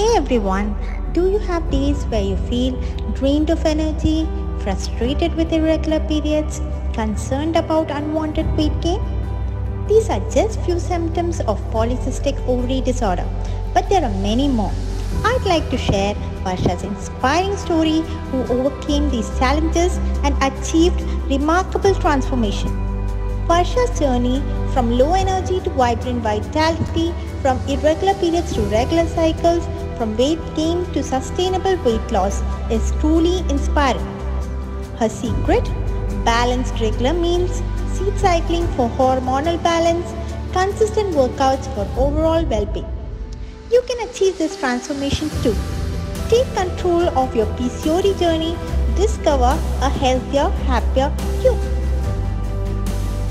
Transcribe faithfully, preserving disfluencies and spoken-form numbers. Hey everyone, do you have days where you feel drained of energy, frustrated with irregular periods, concerned about unwanted weight gain? These are just few symptoms of polycystic ovary disorder, but there are many more. I'd like to share Varsha's inspiring story who overcame these challenges and achieved remarkable transformation. Varsha's journey from low energy to vibrant vitality, from irregular periods to regular cycles, from weight gain to sustainable weight loss is truly inspiring. Her secret? Balanced regular meals, seed cycling for hormonal balance, consistent workouts for overall well-being. You can achieve this transformation too. Take control of your P C O D journey, discover a healthier, happier you.